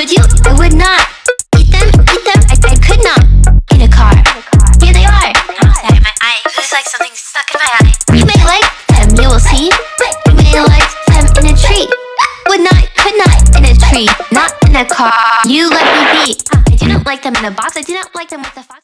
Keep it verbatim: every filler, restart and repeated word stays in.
Could you? I would not. Eat them, eat them, I, I could not. In a car. Here they are. Outside of my eye. It's like something stuck in my eye. You may like them, you will see. You may like them in a tree. Would not, could not, in a tree. Not in a car. You let me be. I do not like them in a box. I do not like them with a fox.